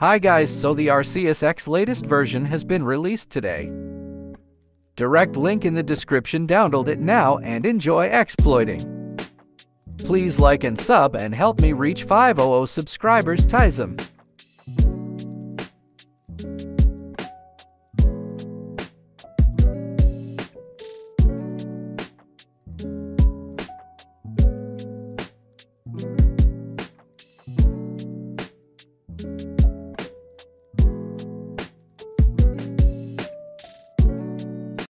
Hi guys, so the RCSX latest version has been released today. Direct link in the description, download it now and enjoy exploiting. Please like and sub and help me reach 500 subscribers.